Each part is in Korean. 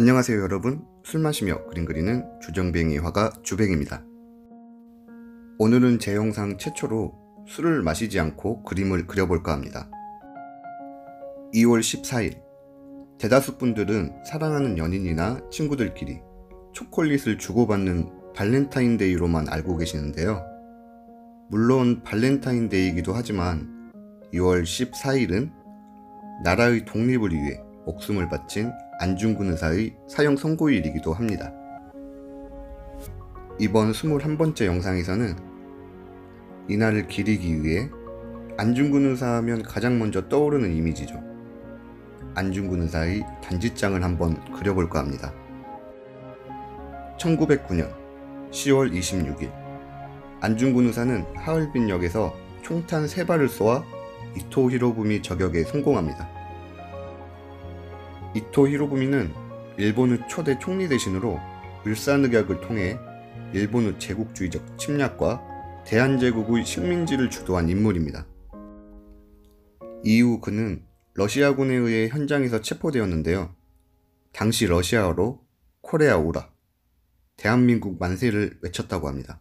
안녕하세요 여러분, 술 마시며 그림 그리는 주정뱅이 화가 주뱅입니다. 오늘은 제 영상 최초로 술을 마시지 않고 그림을 그려볼까 합니다. 2월 14일 대다수 분들은 사랑하는 연인이나 친구들끼리 초콜릿을 주고받는 발렌타인데이로만 알고 계시는데요. 물론 발렌타인데이이기도 하지만 2월 14일은 나라의 독립을 위해 목숨을 바친 안중근 의사의 사형 선고일이기도 합니다. 이번 21번째 영상에서는 이날을 기리기 위해 안중근 의사 하면 가장 먼저 떠오르는 이미지죠. 안중근 의사의 단지장을 한번 그려볼까 합니다. 1909년 10월 26일 안중근 의사는 하얼빈 역에서 총탄 3발을 쏘아 이토 히로부미 저격에 성공합니다. 이토 히로부미는 일본의 초대 총리 대신으로 을사늑약을 통해 일본의 제국주의적 침략과 대한제국의 식민지를 주도한 인물입니다. 이후 그는 러시아군에 의해 현장에서 체포되었는데요. 당시 러시아어로 코레아 오라, 대한민국 만세를 외쳤다고 합니다.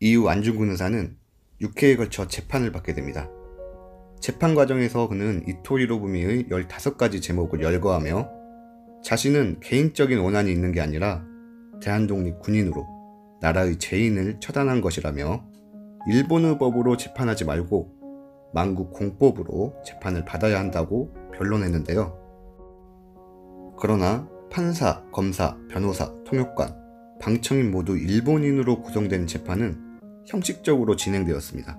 이후 안중근 의사는 6회에 걸쳐 재판을 받게 됩니다. 재판 과정에서 그는 이토 히로부미의 15가지 제목을 열거하며 자신은 개인적인 원한이 있는 게 아니라 대한독립 군인으로 나라의 죄인을 처단한 것이라며 일본의 법으로 재판하지 말고 만국 공법으로 재판을 받아야 한다고 변론했는데요. 그러나 판사, 검사, 변호사, 통역관, 방청인 모두 일본인으로 구성된 재판은 형식적으로 진행되었습니다.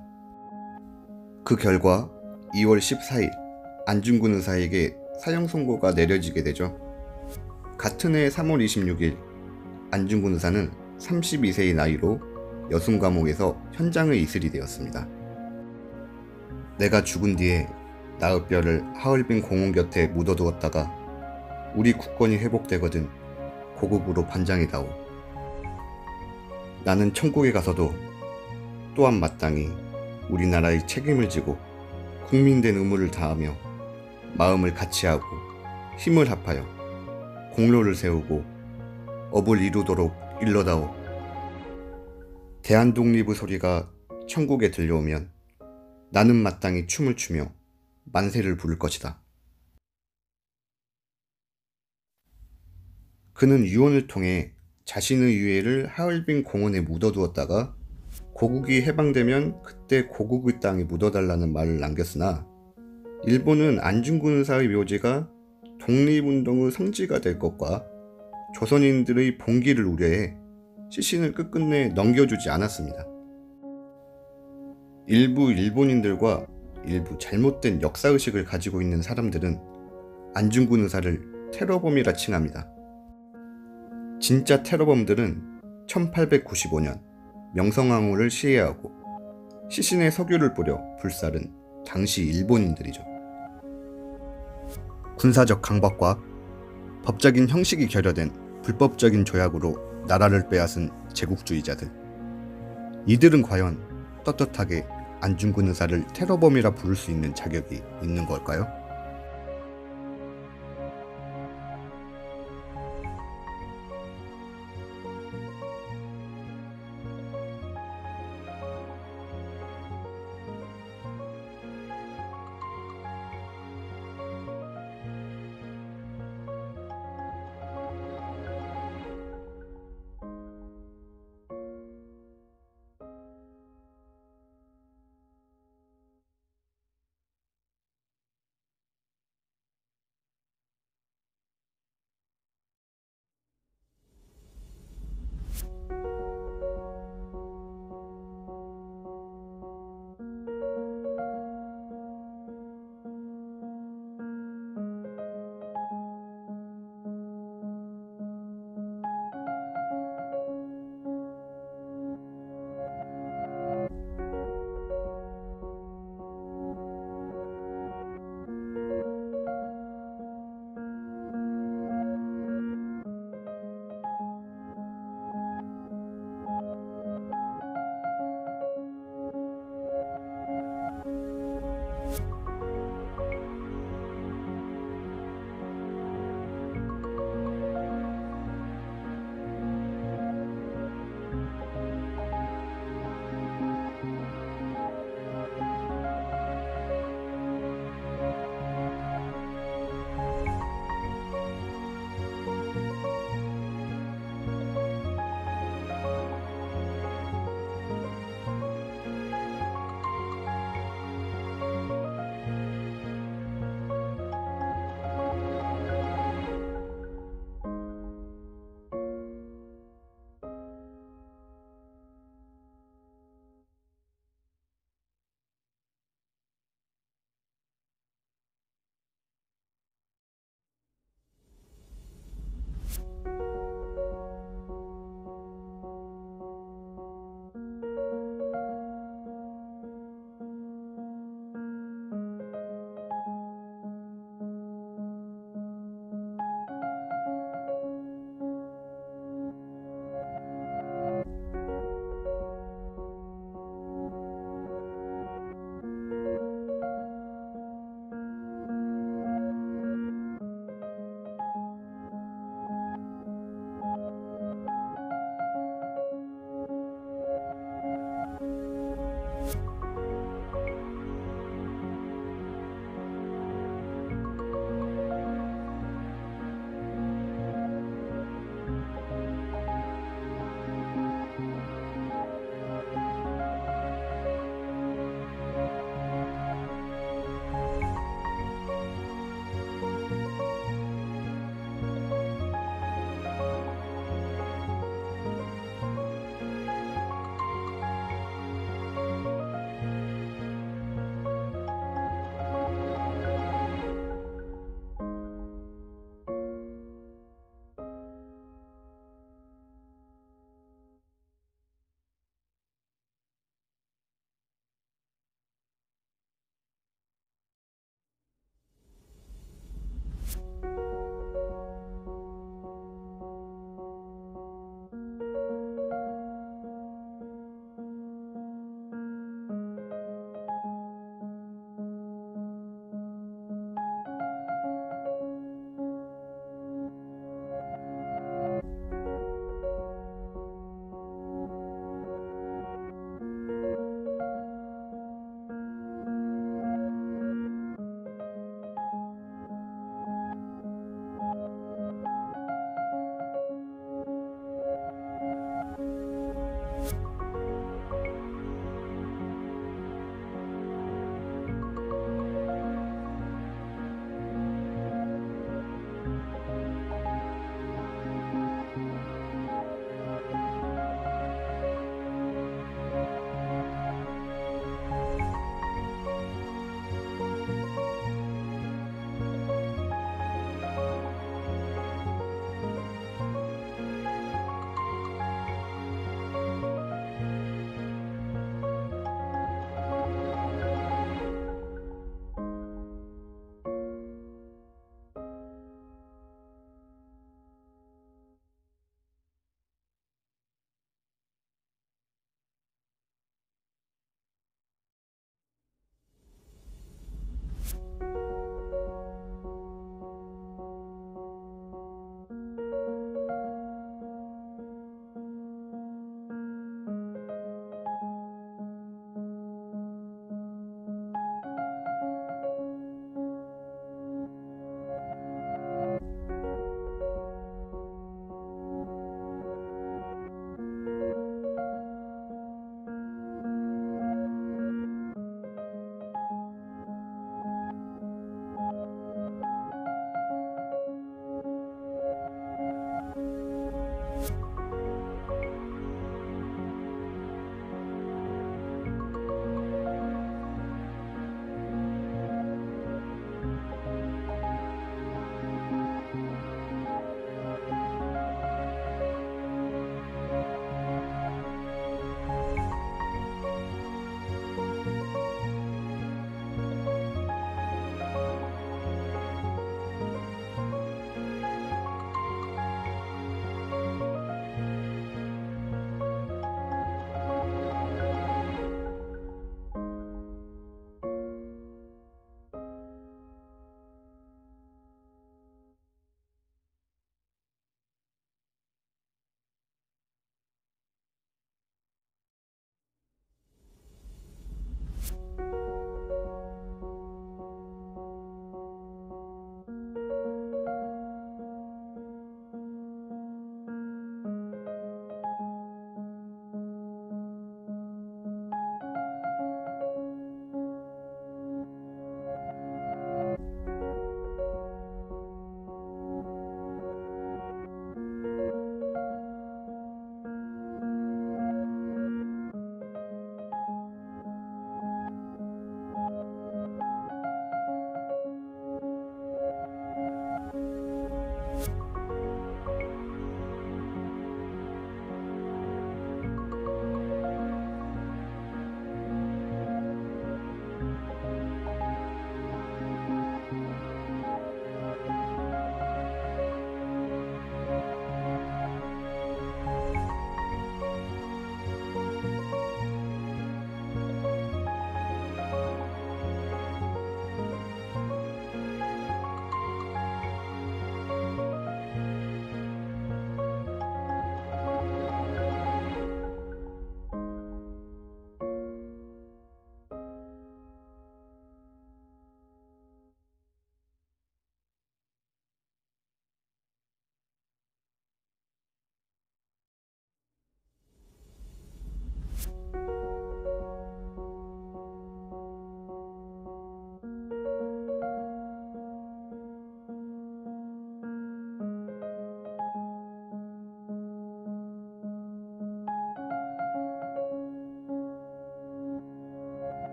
그 결과 2월 14일 안중근 의사에게 사형 선고가 내려지게 되죠. 같은 해 3월 26일 안중근 의사는 32세의 나이로 여순 감옥에서 현장의 이슬이 되었습니다. 내가 죽은 뒤에 나의 뼈를 하얼빈 공원 곁에 묻어두었다가 우리 국권이 회복되거든 고국으로 반장이다오. 나는 천국에 가서도 또한 마땅히 우리나라의 책임을 지고 국민된 의무를 다하며 마음을 같이하고 힘을 합하여 공로를 세우고 업을 이루도록 일러다오. 대한독립의 소리가 천국에 들려오면 나는 마땅히 춤을 추며 만세를 부를 것이다. 그는 유언을 통해 자신의 유해를 하얼빈 공원에 묻어두었다가 고국이 해방되면 그때 고국의 땅에 묻어달라는 말을 남겼으나 일본은 안중근 의사의 묘지가 독립운동의 성지가 될 것과 조선인들의 봉기를 우려해 시신을 끝끝내 넘겨주지 않았습니다. 일부 일본인들과 일부 잘못된 역사의식을 가지고 있는 사람들은 안중근 의사를 테러범이라 칭합니다. 진짜 테러범들은 1895년 명성황후를 시해하고 시신에 석유를 뿌려 불살은 당시 일본인들이죠. 군사적 강박과 법적인 형식이 결여된 불법적인 조약으로 나라를 빼앗은 제국주의자들, 이들은 과연 떳떳하게 안중근 의사를 테러범이라 부를 수 있는 자격이 있는 걸까요?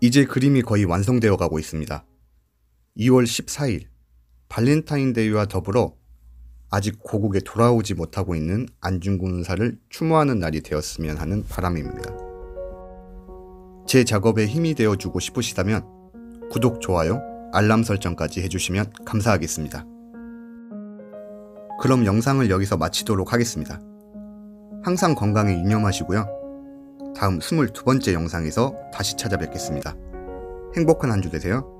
이제 그림이 거의 완성되어 가고 있습니다. 2월 14일 발렌타인데이와 더불어 아직 고국에 돌아오지 못하고 있는 안중근 의사를 추모하는 날이 되었으면 하는 바람입니다. 제 작업에 힘이 되어주고 싶으시다면 구독, 좋아요, 알람 설정까지 해주시면 감사하겠습니다. 그럼 영상을 여기서 마치도록 하겠습니다. 항상 건강에 유념하시고요. 다음 22번째 영상에서 다시 찾아뵙겠습니다. 행복한 한 주 되세요.